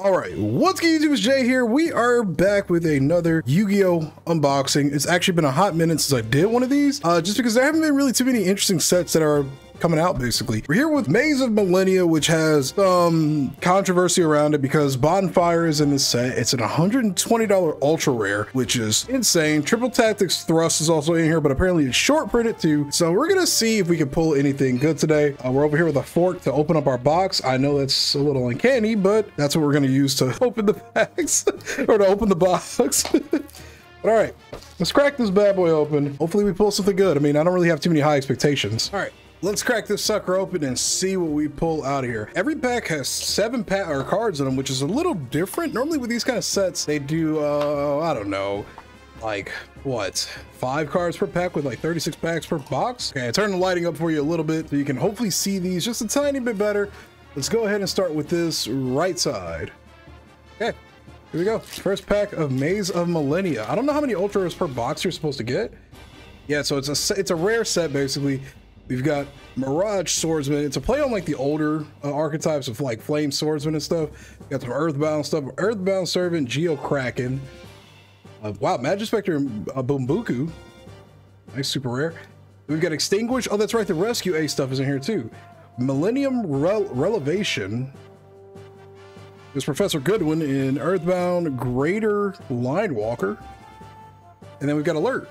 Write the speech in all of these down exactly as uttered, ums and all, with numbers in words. All right, what's good YouTube, it's Jay here. We are back with another Yu-Gi-Oh! Unboxing. It's actually been a hot minute since I did one of these, uh, just because there haven't been really too many interesting sets that are coming out, basically. We're here with Maze of Millennia, which has some um, controversy around it because Bonfire is in this set. It's an one hundred twenty dollar ultra rare, which is insane. Triple Tactics Thrust is also in here, but apparently it's short printed too. So we're gonna see if we can pull anything good today. Uh, we're over here with a fork to open up our box. I know that's a little uncanny, but that's what we're gonna use to open the packs or to open the box. All right, let's crack this bad boy open. Hopefully we pull something good. I mean, I don't really have too many high expectations. All right. Let's crack this sucker open and see what we pull out of here. Every pack has seven pack or cards in them, which is a little different. Normally with these kind of sets, they do, uh, I don't know, like what, five cards per pack with like thirty-six packs per box. Okay, I turn the lighting up for you a little bit so you can hopefully see these just a tiny bit better. Let's go ahead and start with this right side. Okay, here we go. First pack of Maze of Millennia. I don't know how many ultras per box you're supposed to get. Yeah, so it's a, it's a rare set basically. We've got Mirage Swordsman. It's a play on like the older uh, archetypes of like Flame Swordsman and stuff. We've got some Earthbound stuff. Earthbound Servant, Geo Kraken. Uh, wow, Magispecter uh, Bumbuku. Nice, super rare. We've got Extinguish. Oh, that's right. The Rescue Ace stuff is in here too. Millennium Revelation. There's Professor Goodwin in Earthbound Greater Linewalker. And then we've got Alert.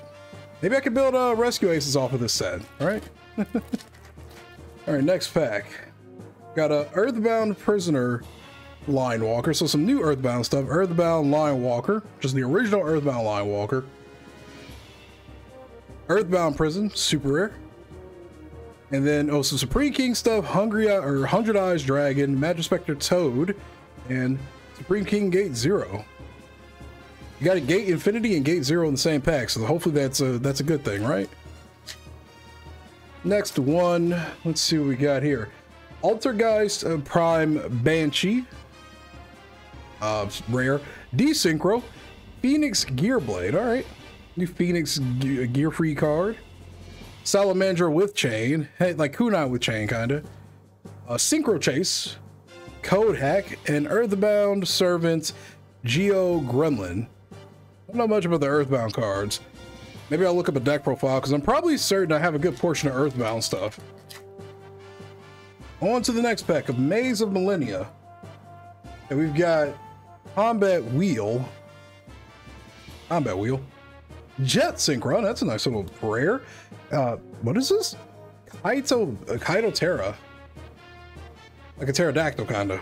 Maybe I could build uh, Rescue Aces off of this set. All right. All right, next pack. Got a Earthbound Prisoner Linewalker. So some new Earthbound stuff. Earthbound Linewalker, just the original Earthbound Linewalker. Earthbound Prison, super rare. And then oh, some Supreme King stuff. Hungry Eye or Hundred Eyes Dragon, Magispecter Toad, and Supreme King Gate Zero. You got a Gate Infinity and Gate Zero in the same pack, so hopefully that's a that's a good thing, right? Next one, let's see what we got here. Altergeist Prime Banshee, uh, rare. D-Synchro, Phoenix Gearblade. All right, new Phoenix ge Gear Free card. Salamandra with Chain, hey, like Kunai with Chain, kinda. Uh, Synchro Chase, Code Hack, and Earthbound Servant Geo Gremlin. I don't know much about the Earthbound cards. Maybe I'll look up a deck profile because I'm probably certain I have a good portion of Earthbound stuff. On to the next pack of Maze of Millennia. And we've got Combat Wheel. Combat Wheel. Jet Synchron. That's a nice little rare. Uh, what is this? Kaito, uh, Kaito Terra. Like a pterodactyl, kind of.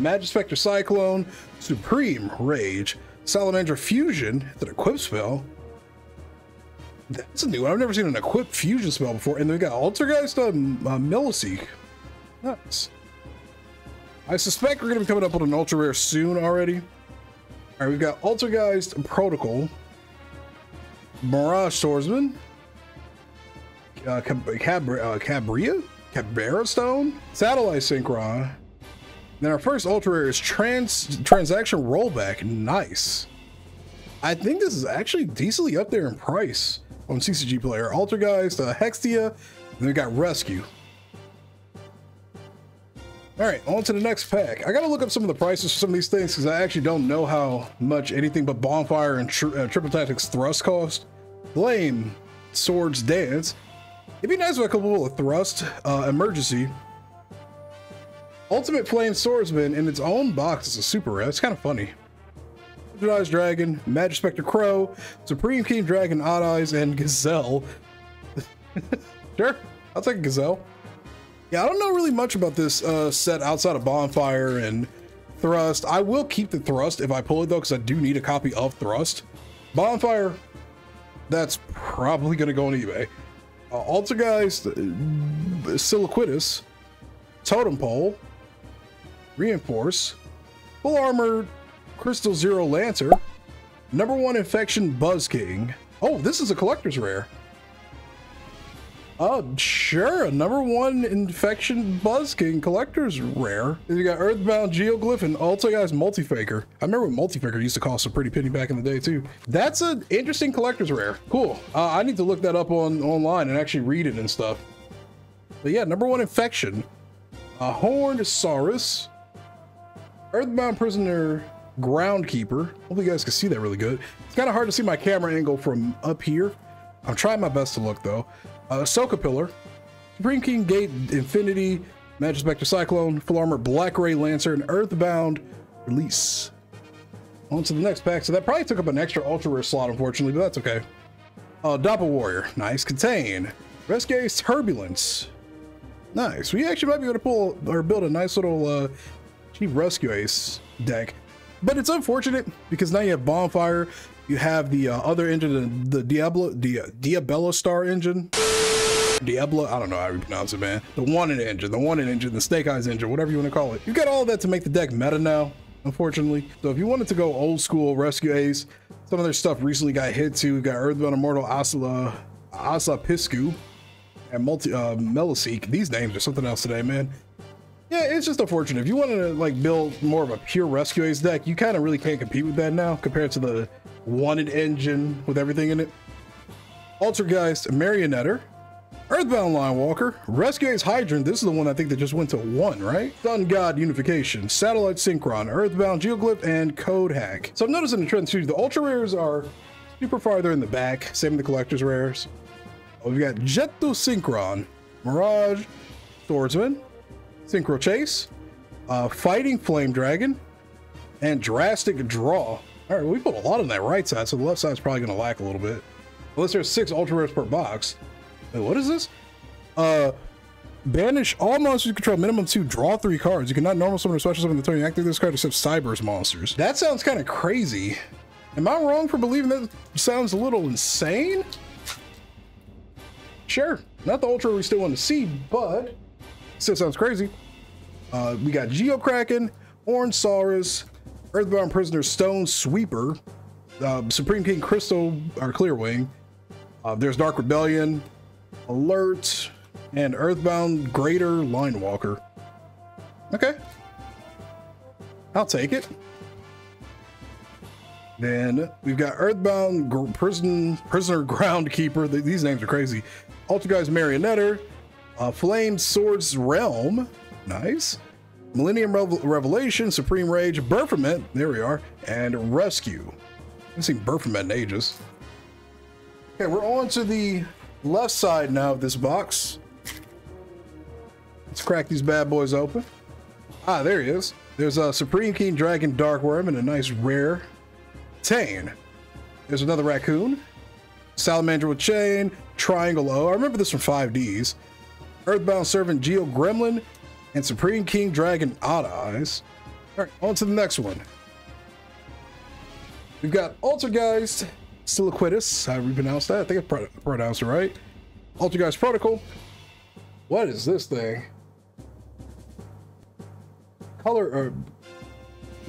Magispecter Cyclone. Supreme Rage. Salamandra Fusion. It's an equip spell. That's a new one. I've never seen an equipped fusion spell before. And they've got Altergeist uh, uh, Milliseek. Nice. I suspect we're going to be coming up with an ultra rare soon already. All right, we've got Altergeist Protocol, Mirage Swordsman, uh, Cab uh, Cabria, Cabera Stone, Satellite Synchron. Then our first ultra rare is Trans Transaction Rollback. Nice. I think this is actually decently up there in price on C C G Player. Altergeist, uh, Hextia, and we got Rescue. All right, on to the next pack. I gotta look up some of the prices for some of these things because I actually don't know how much anything but Bonfire and tri uh, Triple Tactics Thrust cost. Flame Swords Dance. It'd be nice with a couple of Thrust, uh, Emergency. Ultimate Flame Swordsman in its own box is a super rare. It's kind of funny. Hundred Eyes Dragon, Magispecter Crow, Supreme King Dragon, Odd Eyes, and Gazelle. Sure, I'll take a Gazelle. Yeah, I don't know really much about this uh, set outside of Bonfire and Thrust. I will keep the Thrust if I pull it though, because I do need a copy of Thrust. Bonfire, that's probably gonna go on eBay. Uh, Altergeist uh, Siliquidus, Totem Pole, Reinforce, Full Armor, Crystal Zero Lancer, Number One Infection Buzz King. Oh, this is a collector's rare. Oh, sure, a Number One Infection Buzz King collector's rare. You got Earthbound Geoglyph and Altergeist Multifaker. I remember Multifaker used to cost a pretty penny back in the day too. That's an interesting collector's rare. Cool. Uh, I need to look that up on online and actually read it and stuff. But yeah, Number One Infection, a Horned Saurus, Earthbound Prisoner Groundkeeper. Hopefully you guys can see that really good. It's kind of hard to see my camera angle from up here. I'm trying my best to look though. Uh, Ashoka Pillar, Supreme King Gate Infinity, Magispecter Cyclone, Full Armor, Black Ray Lancer, and Earthbound Release. On to the next pack. So that probably took up an extra ultra rare slot, unfortunately, but that's okay. Uh, Doppel Warrior, nice. Contain, Rescue Ace Turbulence, nice. We actually might be able to pull or build a nice little uh, cheap Rescue Ace deck, but it's unfortunate because now you have Bonfire. You have the uh, other engine, the, the Diablo, the uh, Diabello Star engine. Diablo, I don't know how you pronounce it, man. The Wanted engine, the Wanted engine, the Snake Eyes engine, whatever you want to call it. You've got all that to make the deck meta now, unfortunately. So if you wanted to go old school Rescue Ace, some of their stuff recently got hit too. We've got Earthbound Immortal, Asla, Asa Piscu, and Multi uh, Meliseek. These names are something else today, man. Yeah, it's just unfortunate. If you wanted to like build more of a pure Rescue Ace deck, you kind of really can't compete with that now compared to the Wanted engine with everything in it. Altergeist Marionetter, Earthbound Linewalker, Rescue Ace Hydrant. This is the one I think that just went to one, right? Sun God Unification, Satellite Synchron, Earthbound Geoglyph, and Code Hack. So I'm noticing the trend too. The ultra rares are super farther in the back, same with the collector's rares. We've got Jet Synchron, Mirage Swordsman, Synchro Chase, uh, Fighting Flame Dragon, and Drastic Draw. All right, we put a lot on that right side, so the left side's probably gonna lack a little bit. Unless there's six ultra rares per box. Wait, what is this? Uh, banish all monsters you control, minimum two, draw three cards. You cannot normal summon or special summon until you activate this card except Cyber's monsters. That sounds kind of crazy. Am I wrong for believing that sounds a little insane? Sure, not the ultra we still want to see, but still sounds crazy. Uh, we got Geo Kraken, Orange Saurus, Earthbound Prisoner Stone Sweeper, uh, Supreme King Crystal or Clearwing. Uh, there's Dark Rebellion, Alert, and Earthbound Greater Linewalker. Okay, I'll take it. Then we've got Earthbound Gr Prison Prisoner Groundkeeper. Th these names are crazy. Altergeist Marionetter, uh, Flame Swords Realm. Nice. Millennium Revel Revelation, Supreme Rage, Burferment, there we are, and Rescue. I haven't seen Burferment in ages. Okay, we're on to the left side now of this box. Let's crack these bad boys open. Ah, there he is. There's a Supreme King Dragon Dark Worm and a nice rare Tane. There's another Raccoon. Salamandra with Chain, Triangle O. I remember this from five Ds. Earthbound Servant Geo Gremlin, and Supreme King Dragon Odd Eyes. All right, on to the next one. We've got Altergeist Siliquidus. How do we pronounce that? I think I pro pronounced it right. Altergeist Protocol. What is this thing? Color or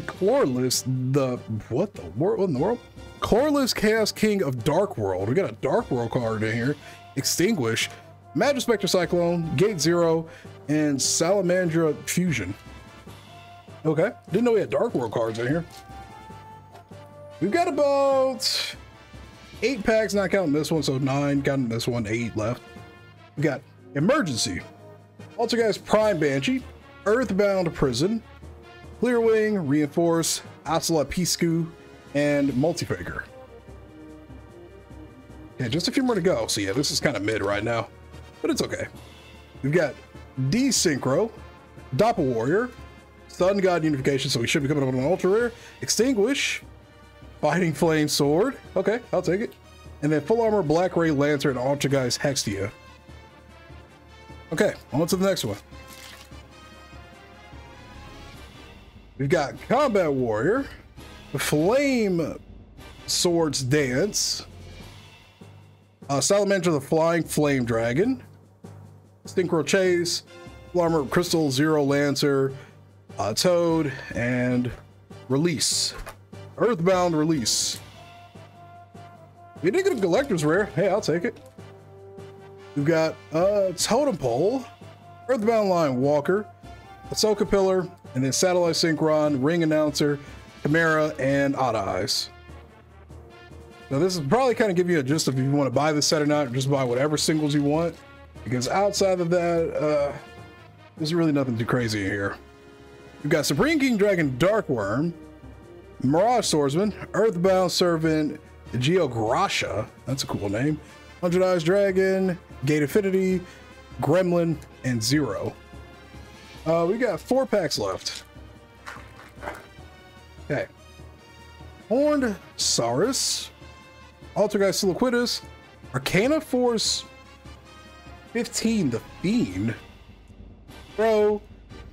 Chlorless, the what the world? What in the world? Chlorless Chaos King of Dark World. We got a Dark World card in here. Extinguish, Magispecter Cyclone, Gate Zero, and Salamandra Fusion. Okay, didn't know we had Dark World cards in here. We've got about eight packs, not counting this one, so nine, counting this one, eight left. We've got Emergency, Altergeist Prime Banshee, Earthbound Prison, Clearwing, Reinforce, Ashoka Pillar, and Multifaker. Yeah, just a few more to go. So yeah, this is kind of mid right now, but it's okay. We've got D-Synchro, Doppel Warrior, Sun God Unification, so we should be coming up on an ultra rare, Extinguish, Fighting Flame Sword, okay, I'll take it, and then Full Armor, Black Ray Lancer, and Altergeist Hextia. Okay, on to the next one. We've got Combat Warrior, Flame Swords Dance, uh, Salamandra the Flying Flame Dragon, Synchro Chase, Armor, Crystal Zero Lancer, uh, Toad, and Release. Earthbound Release. We did get a collector's rare. Hey, I'll take it. We've got uh, Totem Pole, Earthbound Linewalker, Ashoka Pillar, and then Satellite Synchron, Ring Announcer, Chimera, and Odd Eyes. Now this is probably kind of give you a gist if you want to buy this set or not, or just buy whatever singles you want. Because outside of that, uh, there's really nothing too crazy in here. We've got Supreme King Dragon Darkworm, Mirage Swordsman, Earthbound Servant Geo Grasha, that's a cool name, Hundred Eyes Dragon, Gate Affinity, Gremlin, and Zero. Uh, we got four packs left. Okay. Horned Saurus, Altergeist Siliquidus, Arcana Force fifteen, The Fiend, Pro,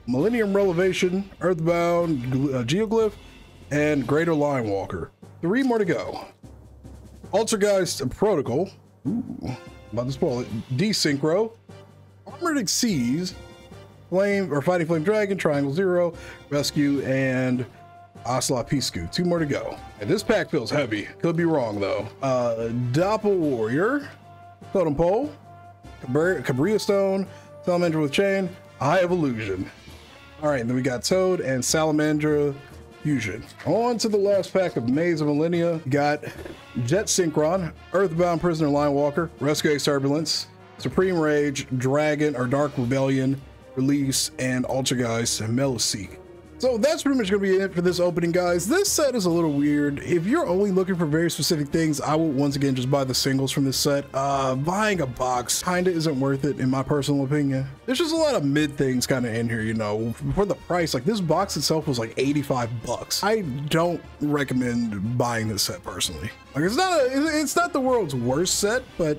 Millennium Revelation, Earthbound uh, Geoglyph, and Greater Linewalker. Three more to go. Altergeist Protocol, ooh, about to spoil it, D-Synchro, Armored Seas, Flame, or Fighting Flame Dragon, Triangle Zero, Rescue, and Ocelot Piscu. Two more to go. And this pack feels heavy. Could be wrong, though. Uh, Doppel Warrior, Totem Pole, Cabr Cabria Stone, Salamandra with Chain, Eye of Illusion. All right, then we got Toad and Salamandra Fusion. On to the last pack of Maze of Millennia. Got Jet Synchron, Earthbound Prisoner Linewalker, Rescue Ace Turbulence, Supreme Rage, Dragon or Dark Rebellion, Release, and Altergeist Meloseek. So that's pretty much gonna be it for this opening, guys. This set is a little weird. If you're only looking for very specific things, I would once again just buy the singles from this set. Uh, buying a box kinda isn't worth it in my personal opinion. There's just a lot of mid things kinda in here, you know, for the price. Like this box itself was like eighty-five bucks. I don't recommend buying this set personally. Like it's not a, it's not the world's worst set, but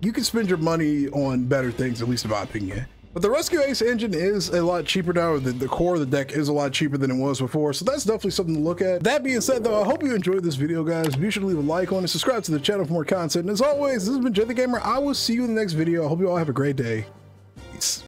you can spend your money on better things, at least in my opinion. But the Rescue Ace engine is a lot cheaper now. The, the core of the deck is a lot cheaper than it was before. So that's definitely something to look at. That being said, though, I hope you enjoyed this video, guys. Be sure to leave a like on it, subscribe to the channel for more content. And as always, this has been Jet the Gamer. I will see you in the next video. I hope you all have a great day. Peace.